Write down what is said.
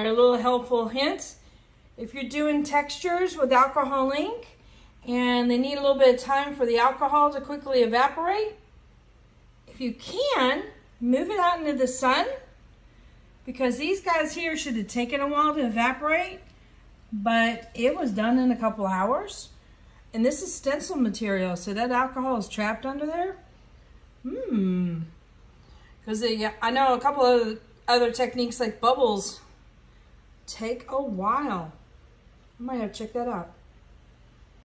are a little helpful hints. If you're doing textures with alcohol ink and they need a little bit of time for the alcohol to quickly evaporate, if you can, move it out into the sun, because these guys here should have taken a while to evaporate, but it was done in a couple hours. And this is stencil material, so that alcohol is trapped under there. Because I know a couple of other techniques like bubbles take a while. I might have to check that out.